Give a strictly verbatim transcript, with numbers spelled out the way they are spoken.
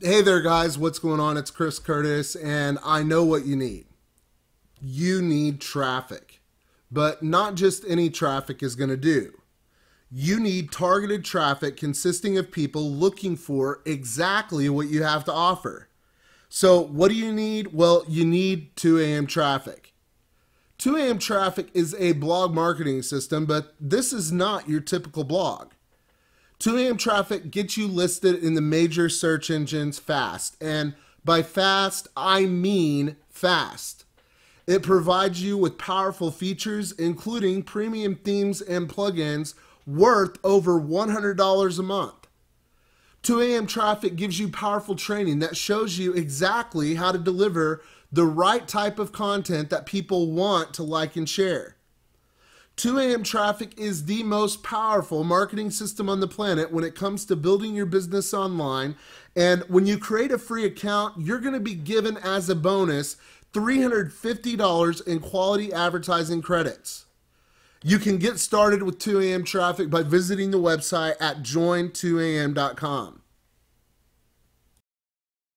Hey there guys, what's going on? It's Chris Curtis, and I know what you need. You need traffic, but not just any traffic is going to do. You need targeted traffic consisting of people looking for exactly what you have to offer. So what do you need? Well, you need two A M Traffic. two A M Traffic is a blog marketing system, but this is not your typical blog. two A M Traffic gets you listed in the major search engines fast, and by fast, I mean fast. It provides you with powerful features, including premium themes and plugins worth over one hundred dollars a month. two A M Traffic gives you powerful training that shows you exactly how to deliver the right type of content that people want to like and share. two A M Traffic is the most powerful marketing system on the planet when it comes to building your business online. And when you create a free account, you're going to be given as a bonus three hundred fifty dollars in quality advertising credits. You can get started with two A M Traffic by visiting the website at join two A M dot com.